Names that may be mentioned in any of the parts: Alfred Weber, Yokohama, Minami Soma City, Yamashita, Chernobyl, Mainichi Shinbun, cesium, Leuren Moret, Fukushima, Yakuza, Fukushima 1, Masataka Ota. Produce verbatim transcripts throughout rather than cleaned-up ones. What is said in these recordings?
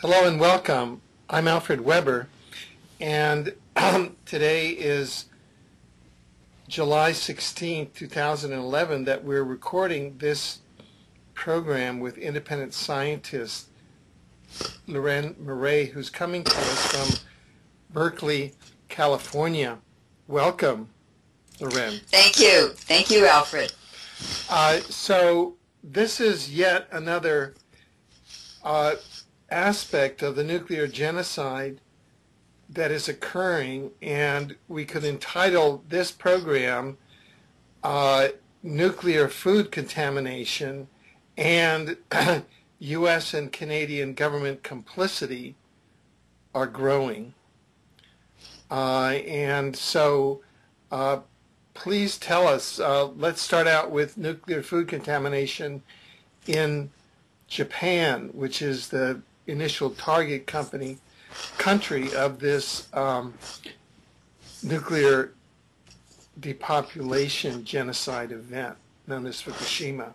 Hello and welcome. I'm Alfred Weber, and um, today is July sixteenth, two thousand eleven, that we're recording this program with independent scientist Leuren Moret, who's coming to us from Berkeley, California. Welcome, Leuren. Thank you. Thank you, Alfred. Uh, so this is yet another uh, aspect of the nuclear genocide that is occurring, and we could entitle this program uh, Nuclear Food Contamination and U S and Canadian Government Complicity Are Growing. Uh, and so uh, please tell us, uh, let's start out with nuclear food contamination in Japan, which is the initial target company country of this um, nuclear depopulation genocide event known as Fukushima.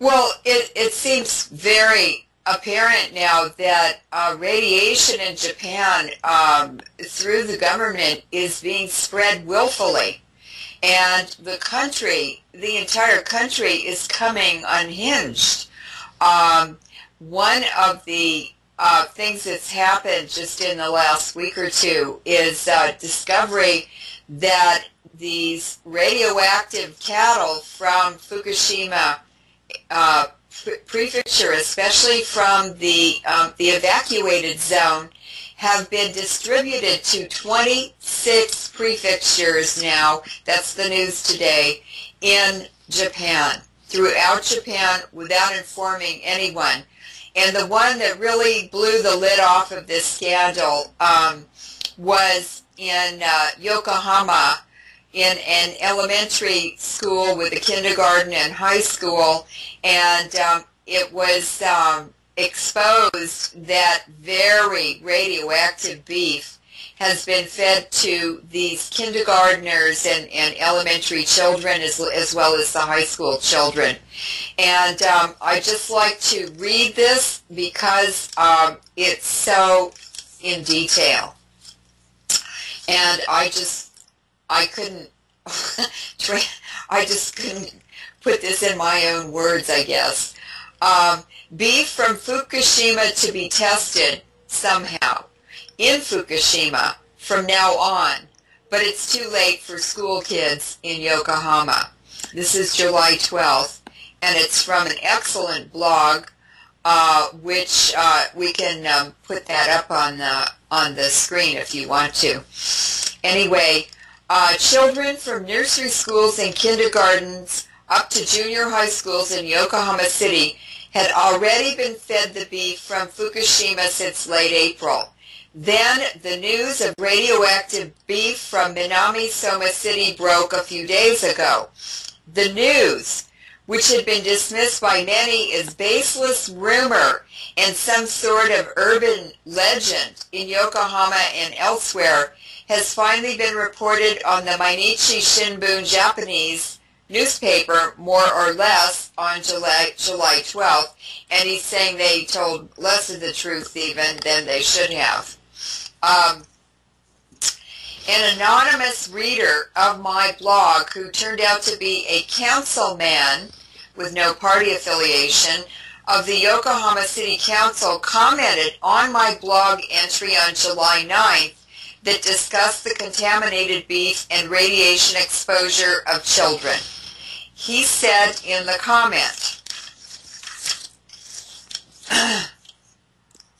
Well, it, it seems very apparent now that uh, radiation in Japan um, through the government is being spread willfully. And the country, the entire country is coming unhinged. Um, One of the uh, things that's happened just in the last week or two is uh, discovery that these radioactive cattle from Fukushima uh, pre prefecture, especially from the, um, the evacuated zone, have been distributed to twenty-six prefectures now, that's the news today, in Japan, throughout Japan, without informing anyone. And the one that really blew the lid off of this scandal um, was in uh, Yokohama, in an elementary school with a kindergarten and high school, and um, it was um, exposed that very radioactive beef has been fed to these kindergartners and, and elementary children as, as well as the high school children. And um, I just like to read this because um, it's so in detail. And I just, I couldn't, I just couldn't put this in my own words, I guess. Um, beef from Fukushima to be tested somehow in Fukushima from now on, but it's too late for school kids in Yokohama. This is July twelfth, and it's from an excellent blog, uh, which uh, we can um, put that up on the, on the screen if you want to. Anyway, uh, children from nursery schools and kindergartens up to junior high schools in Yokohama City had already been fed the beef from Fukushima since late April. Then the news of radioactive beef from Minami Soma City broke a few days ago. The news, which had been dismissed by many as baseless rumor and some sort of urban legend in Yokohama and elsewhere, has finally been reported on the Mainichi Shinbun Japanese newspaper, more or less, on July twelfth. And he's saying they told less of the truth even than they should have. Um, an anonymous reader of my blog, who turned out to be a councilman with no party affiliation of the Yokohama City Council, commented on my blog entry on July ninth that discussed the contaminated beef and radiation exposure of children. He said in the comment,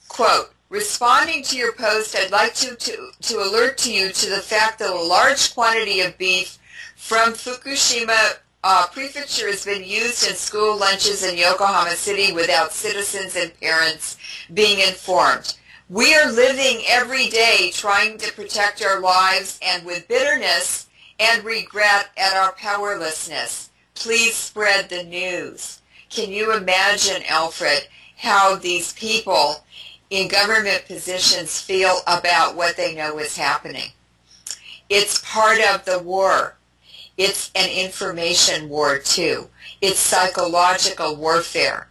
quote, "Responding to your post, I'd like to, to, to alert to you to the fact that a large quantity of beef from Fukushima uh, Prefecture has been used in school lunches in Yokohama City without citizens and parents being informed. We are living every day trying to protect our lives and with bitterness and regret at our powerlessness. Please spread the news." Can you imagine, Alfred, how these people in government positions feel about what they know is happening? It's part of the war. It's an information war, too. It's psychological warfare.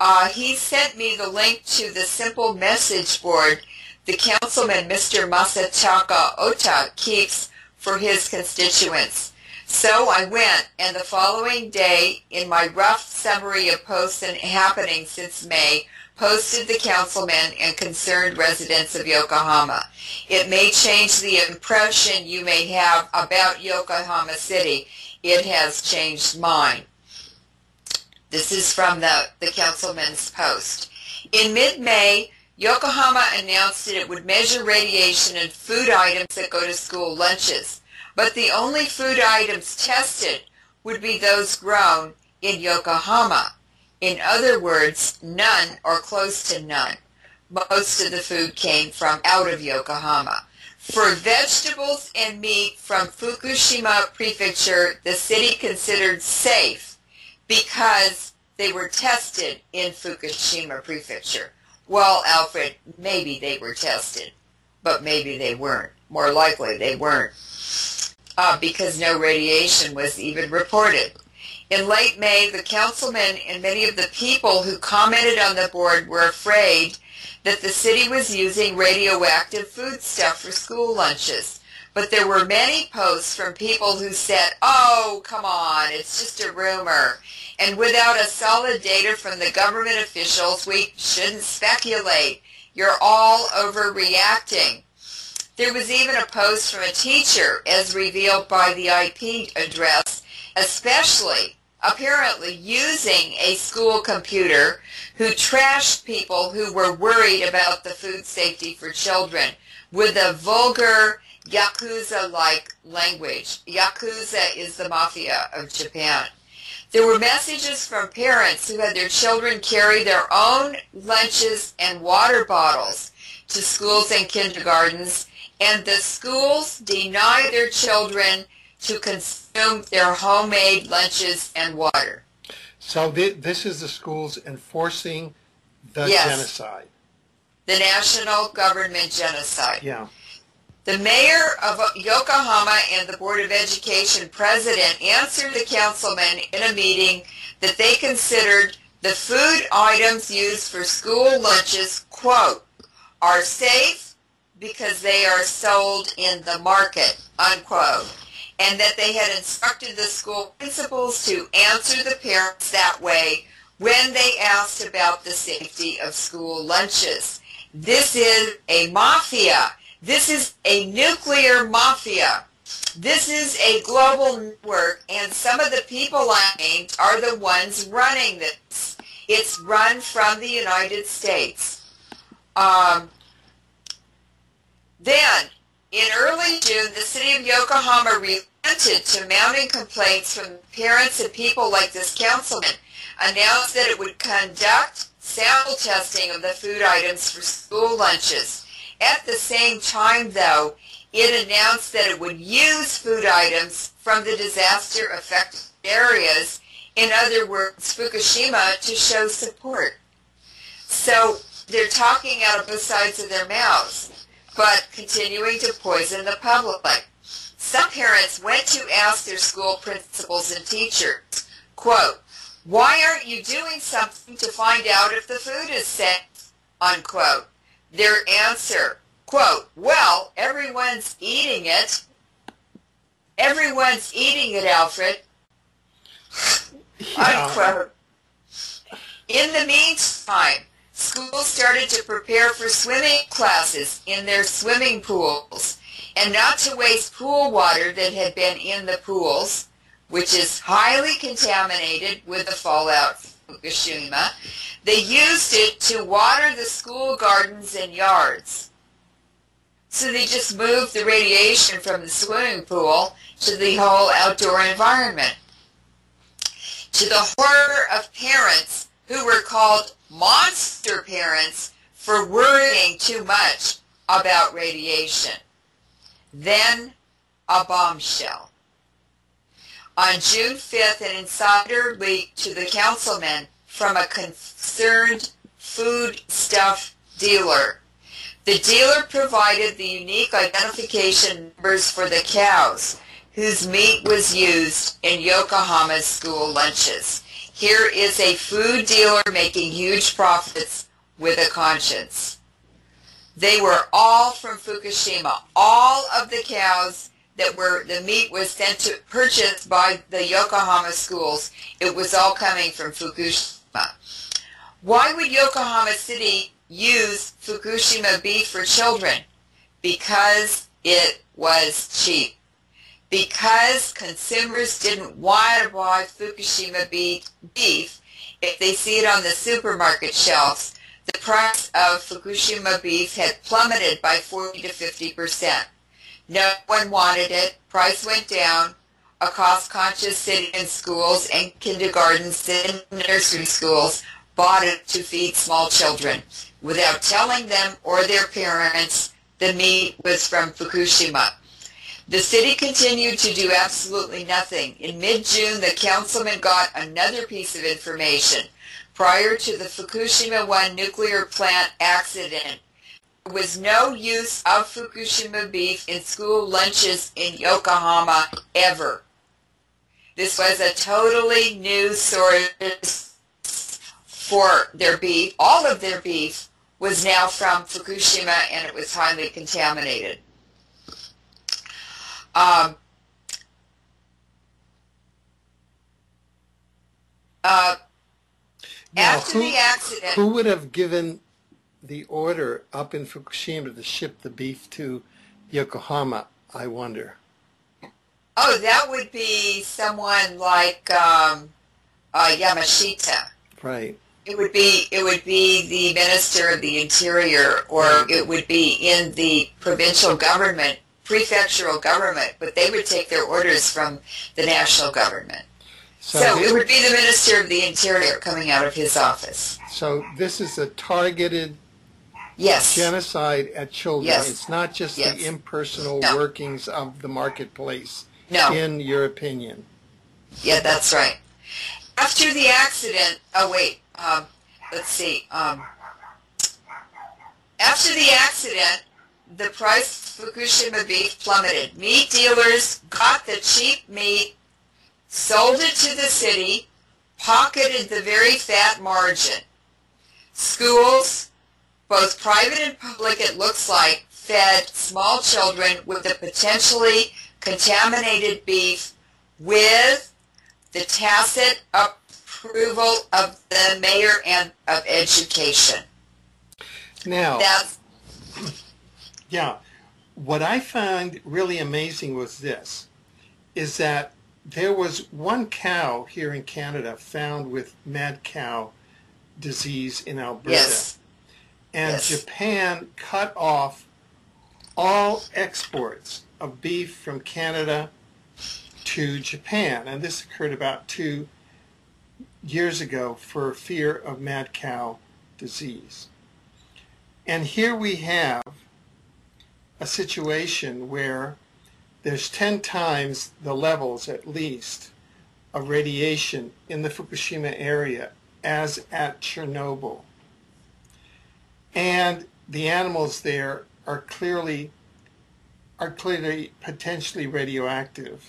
Uh, he sent me the link to the simple message board the councilman, Mister Masataka Ota, keeps for his constituents. So I went, and the following day, in my rough summary of posts and happenings since May, posted the councilmen and concerned residents of Yokohama. It may change the impression you may have about Yokohama City. It has changed mine. This is from the, the councilman's post. In mid-May, Yokohama announced that it would measure radiation in food items that go to school lunches, but the only food items tested would be those grown in Yokohama. In other words, none or close to none. Most of the food came from out of Yokohama. For vegetables and meat from Fukushima Prefecture, the city considered safe because they were tested in Fukushima Prefecture. Well, Alfred, maybe they were tested, but maybe they weren't. More likely they weren't, uh, because no radiation was even reported. In late May, the councilmen and many of the people who commented on the board were afraid that the city was using radioactive foodstuff for school lunches. But there were many posts from people who said, oh, come on, it's just a rumor. And without a solid data from the government officials, we shouldn't speculate. You're all overreacting. There was even a post from a teacher, as revealed by the I P address, especially apparently using a school computer, who trashed people who were worried about the food safety for children with a vulgar Yakuza-like language. Yakuza is the mafia of Japan. There were messages from parents who had their children carry their own lunches and water bottles to schools and kindergartens, and the schools deny their children to consume their homemade lunches and water. So th this is the schools enforcing the yes. genocide. The national government genocide. Yeah. The mayor of Yokohama and the Board of Education president answered the councilmen in a meeting that they considered the food items used for school lunches, quote, are safe because they are sold in the market, unquote, and that they had instructed the school principals to answer the parents that way when they asked about the safety of school lunches. This is a mafia. This is a nuclear mafia. This is a global network, and some of the people I named are the ones running this. It's run from the United States. Um, then, in early June, the city of Yokohama relented to mounting complaints from parents and people like this councilman, announced that it would conduct sample testing of the food items for school lunches. At the same time, though, it announced that it would use food items from the disaster-affected areas, in other words, Fukushima, to show support. So they're talking out of both sides of their mouths, but continuing to poison the public. Some parents went to ask their school principals and teachers, quote, why aren't you doing something to find out if the food is safe, unquote. Their answer, quote, well, everyone's eating it. Everyone's eating it, Alfred. Yeah. Unquote. In the meantime, schools started to prepare for swimming classes in their swimming pools and not to waste pool water that had been in the pools, which is highly contaminated with the fallout from Fukushima. They used it to water the school gardens and yards. So they just moved the radiation from the swimming pool to the whole outdoor environment. To the horror of parents who were called monster parents for worrying too much about radiation. Then a bombshell. On June fifth, an insider leaked to the councilmen from a concerned foodstuff dealer. The dealer provided the unique identification numbers for the cows whose meat was used in Yokohama's school lunches. Here is a food dealer making huge profits with a conscience. They were all from Fukushima. All of the cows that were, the meat was sent to, purchased by the Yokohama schools. It was all coming from Fukushima. Why would Yokohama City use Fukushima beef for children? Because it was cheap. Because consumers didn't want to buy Fukushima beef, if they see it on the supermarket shelves, the price of Fukushima beef had plummeted by forty to fifty percent. No one wanted it. Price went down. A cost-conscious city in schools and kindergartens and nursery schools bought it to feed small children. Without telling them or their parents, the meat was from Fukushima. The city continued to do absolutely nothing. In mid-June, the councilman got another piece of information. Prior to the Fukushima one nuclear plant accident, there was no use of Fukushima beef in school lunches in Yokohama ever. This was a totally new source for their beef. All of their beef was now from Fukushima, and it was highly contaminated. Um, uh, now, after who, the accident, who would have given the order up in Fukushima to ship the beef to Yokohama, I wonder? Oh, that would be someone like um, uh, Yamashita. Right. It would be it would be the Minister of the Interior, or it would be in the provincial government, prefectural government, but they would take their orders from the national government. So, so it would be the Minister of the Interior coming out of his office. So this is a targeted yes. genocide at children. Yes. It's not just yes. the impersonal no. workings of the marketplace, no. in your opinion. Yeah, that's right. After the accident, oh wait, um, let's see. Um, after the accident, the price of Fukushima beef plummeted. Meat dealers got the cheap meat, sold it to the city, pocketed the very fat margin. Schools, both private and public it looks like, fed small children with the potentially contaminated beef with the tacit approval of the mayor and of education. Now, that's yeah, what I found really amazing was this, is that there was one cow here in Canada found with mad cow disease in Alberta. Yes. And yes. Japan cut off all exports of beef from Canada to Japan. And this occurred about two years ago for fear of mad cow disease. And here we have a situation where there's ten times the levels, at least, of radiation in the Fukushima area as at Chernobyl. And the animals there are clearly, are clearly potentially radioactive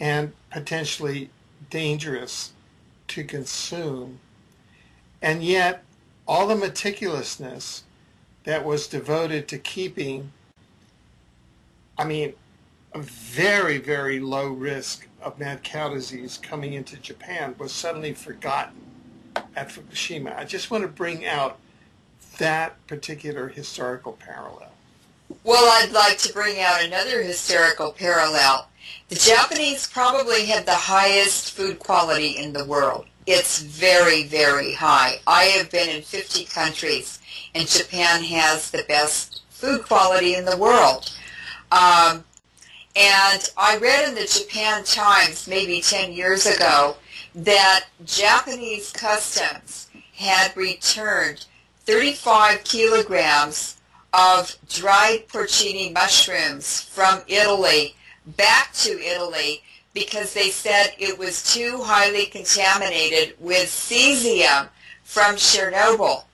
and potentially dangerous to consume. And yet, all the meticulousness that was devoted to keeping, I mean, a very, very low risk of mad cow disease coming into Japan was suddenly forgotten at Fukushima. I just want to bring out that particular historical parallel. Well, I'd like to bring out another historical parallel. The Japanese probably had the highest food quality in the world. It's very, very high. I have been in fifty countries, and Japan has the best food quality in the world. Um, and I read in the Japan Times maybe ten years ago that Japanese customs had returned thirty-five kilograms of dried porcini mushrooms from Italy back to Italy because they said it was too highly contaminated with cesium from Chernobyl.